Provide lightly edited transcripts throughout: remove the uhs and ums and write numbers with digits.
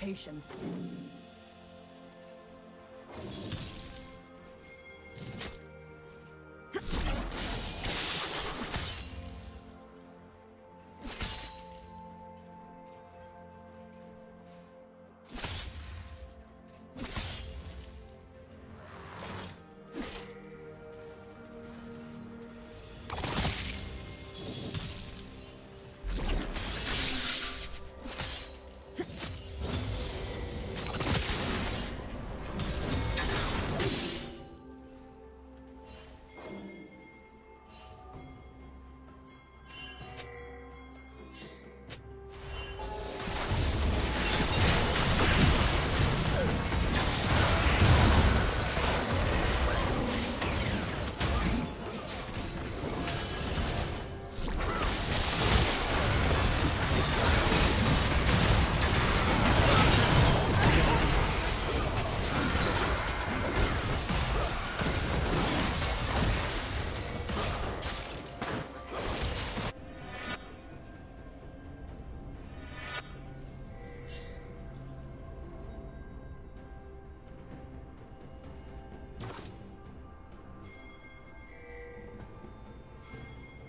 reputation.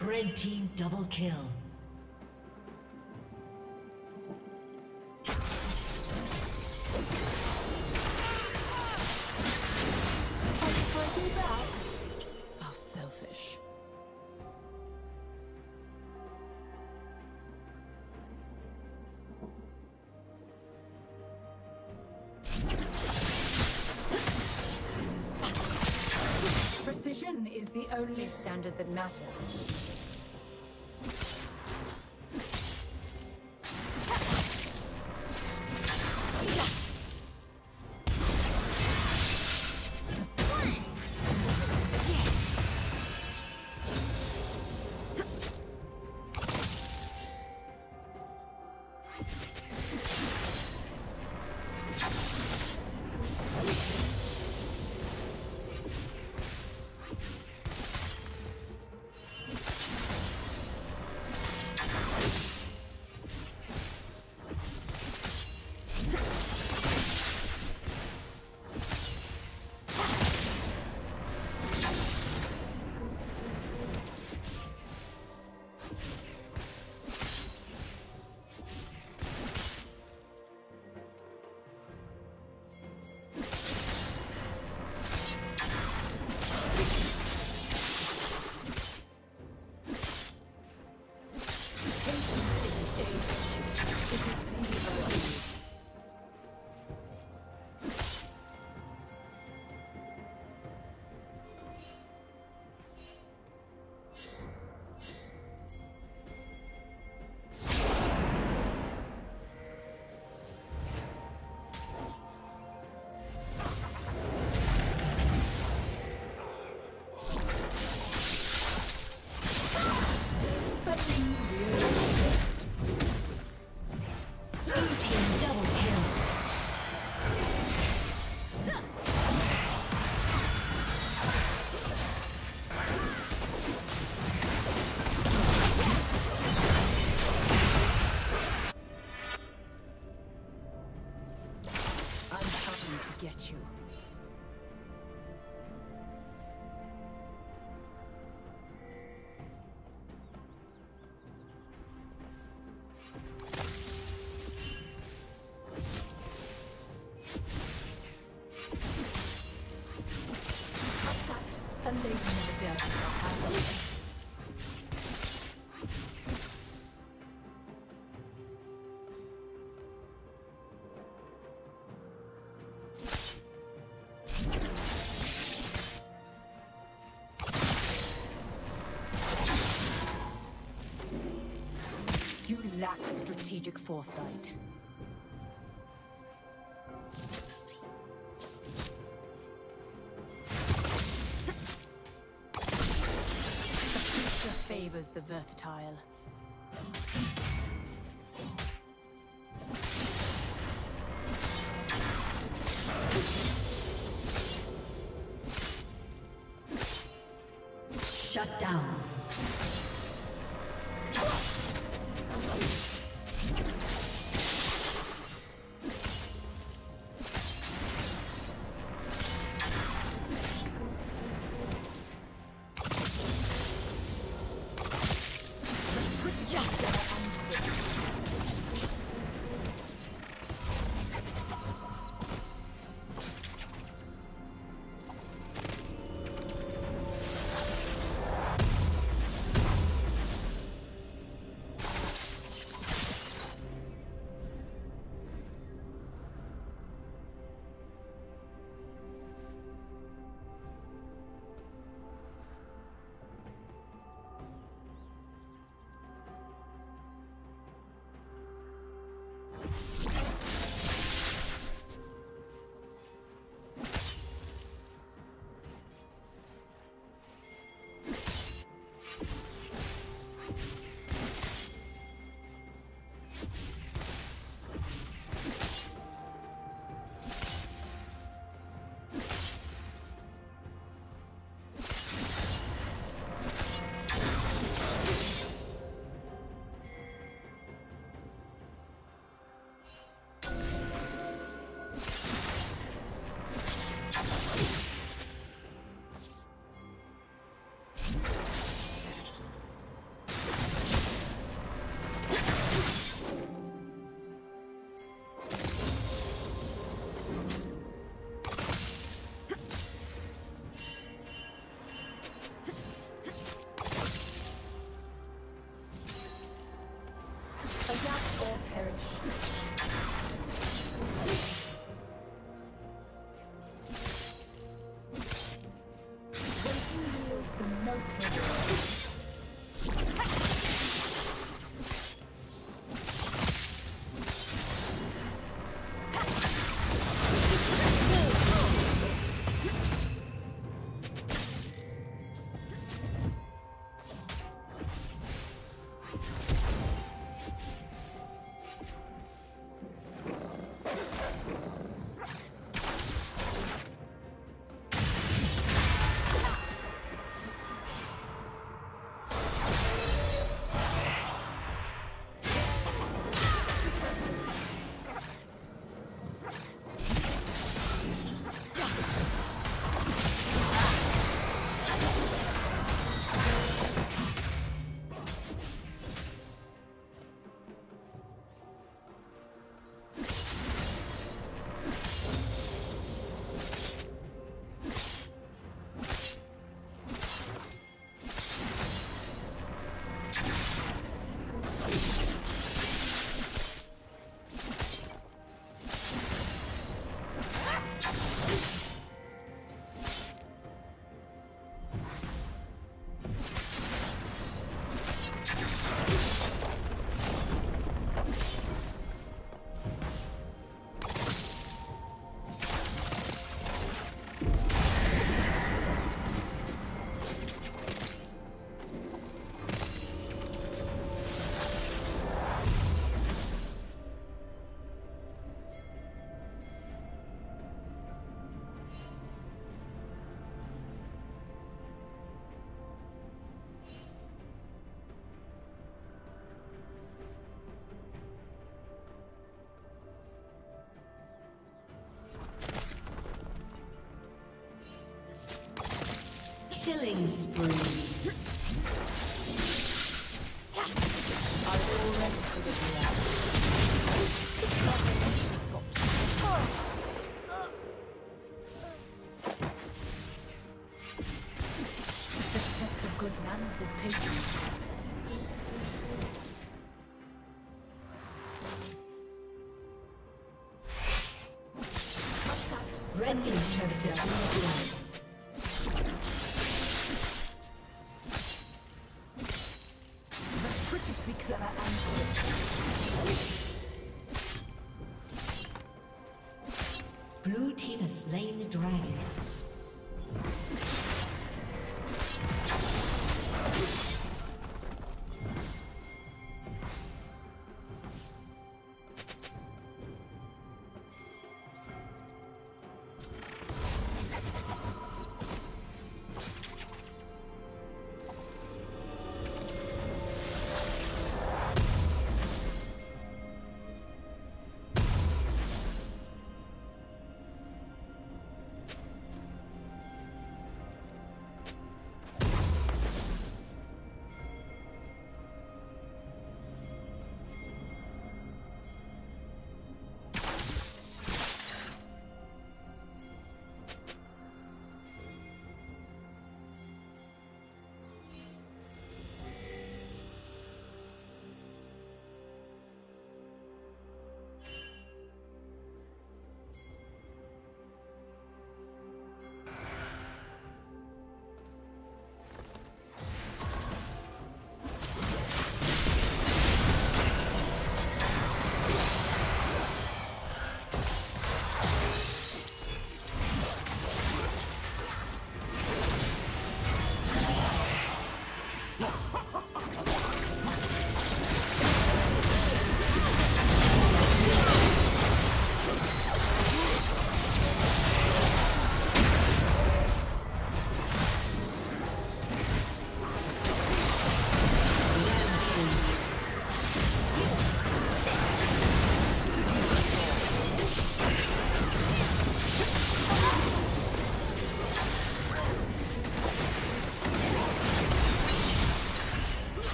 Red team double kill. Precision is the only standard that matters. You lack strategic foresight. The versatile. Shut down. Killing spree. Blue team has slain the dragon.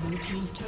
Blue team's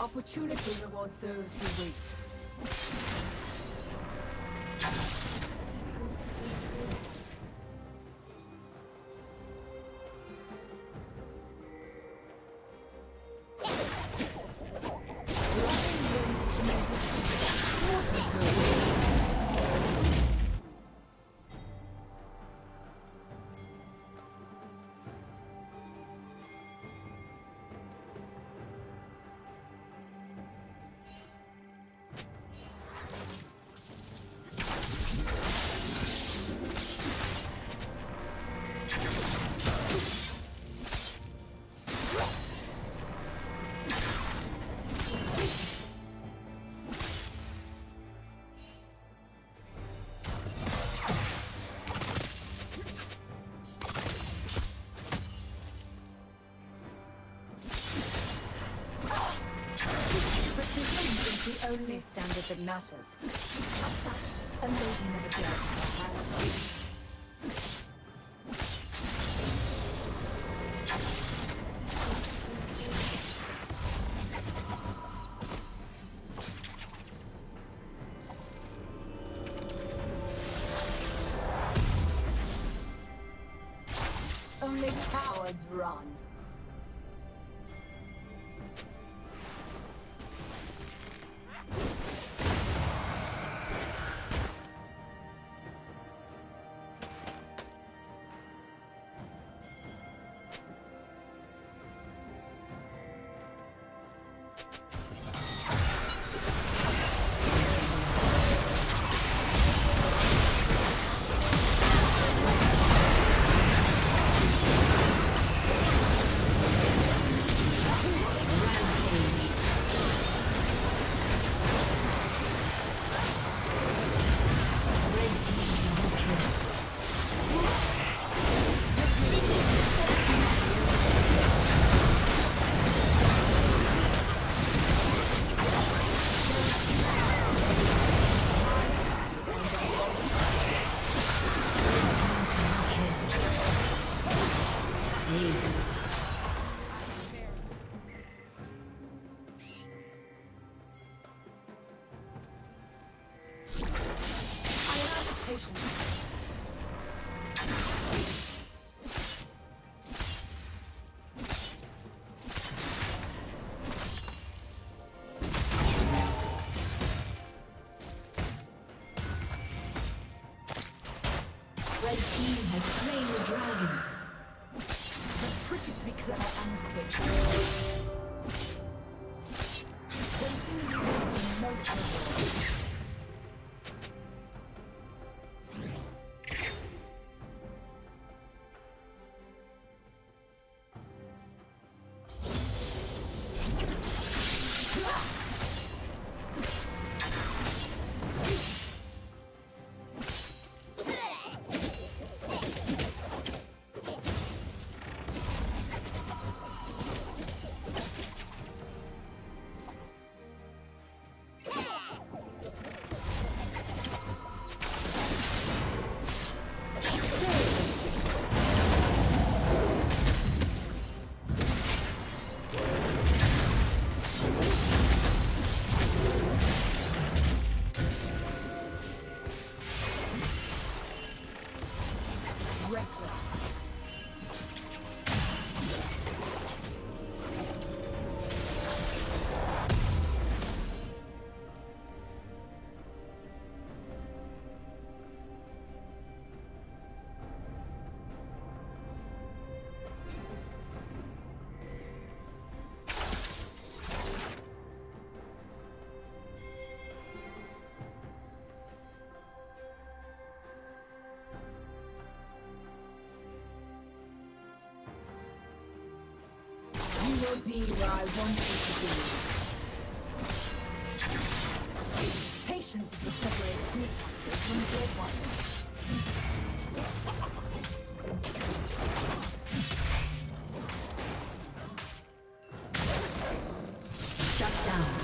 Opportunity rewards those who wait. The only standard that matters. Only cowards run. The team has slain the dragon. The trick is to be clever and quick. Continue using most of it. Will be where I want you to be. Patience is what separates sneakers from dead ones. Shut down.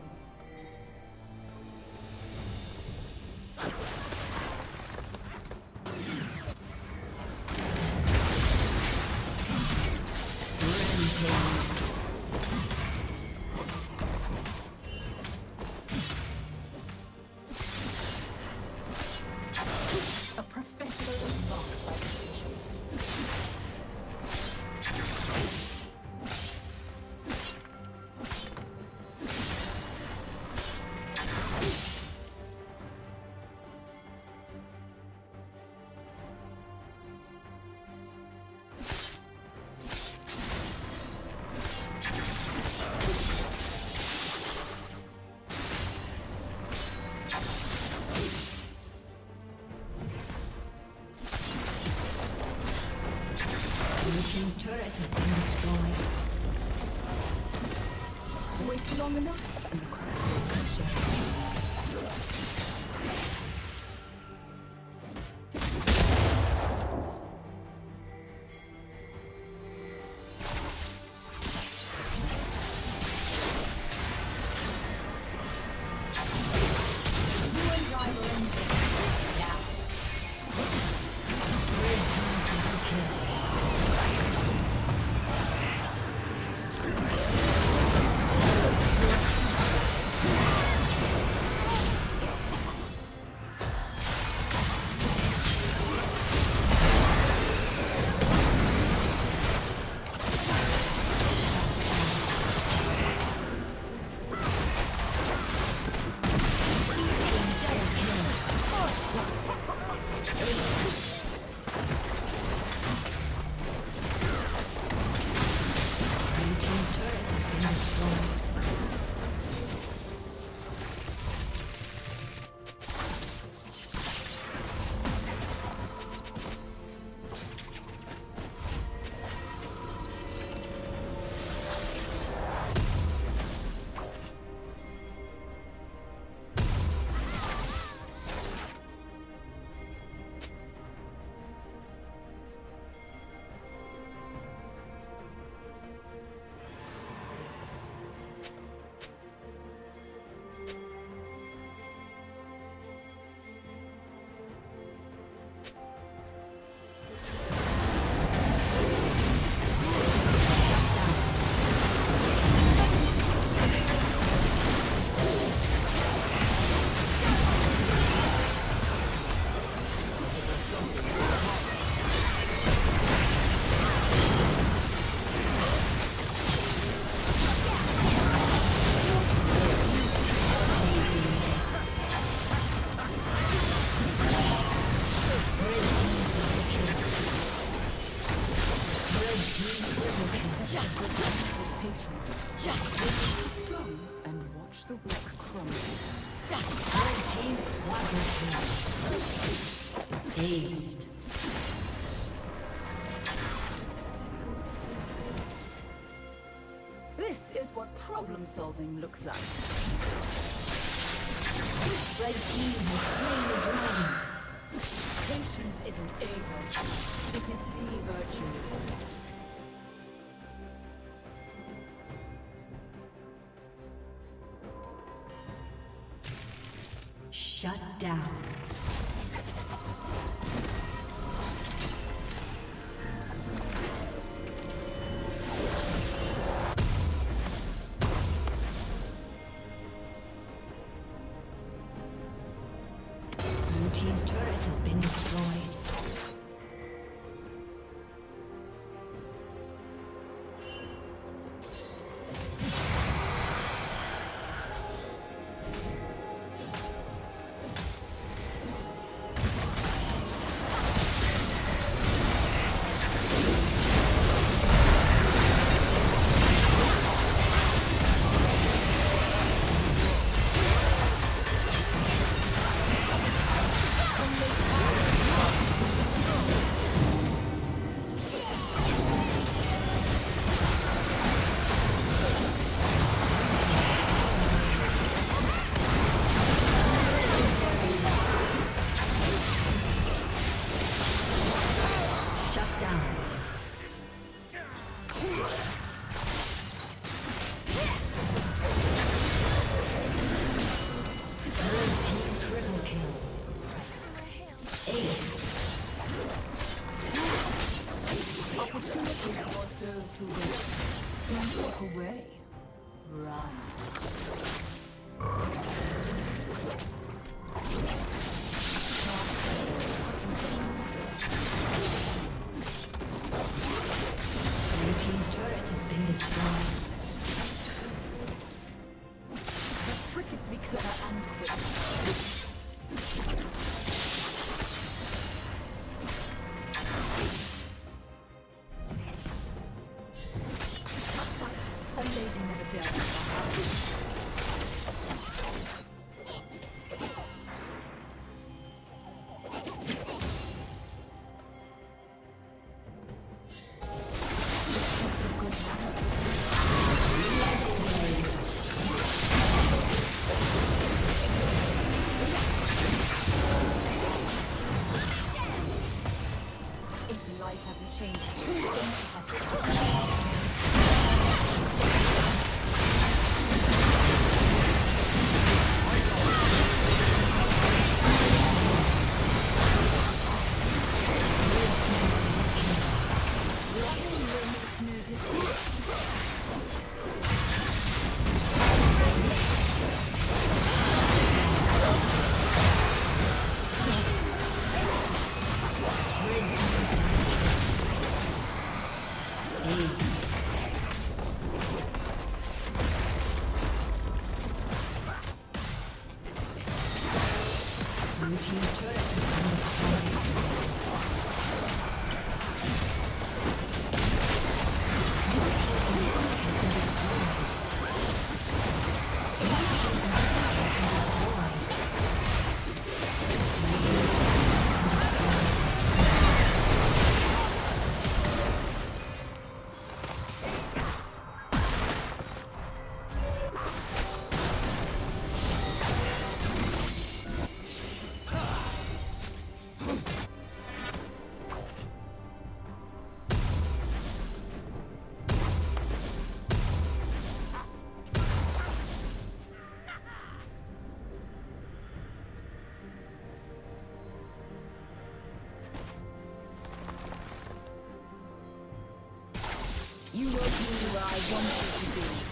team's turret has been destroyed. Wait long enough, and the cracks will shut. This is what problem solving looks like. Red team has slain the dragon. Patience is an A-virtue. It is the virtue. Shut down. Blue team's turret has been destroyed. life hasn't changed. You will do where I want you to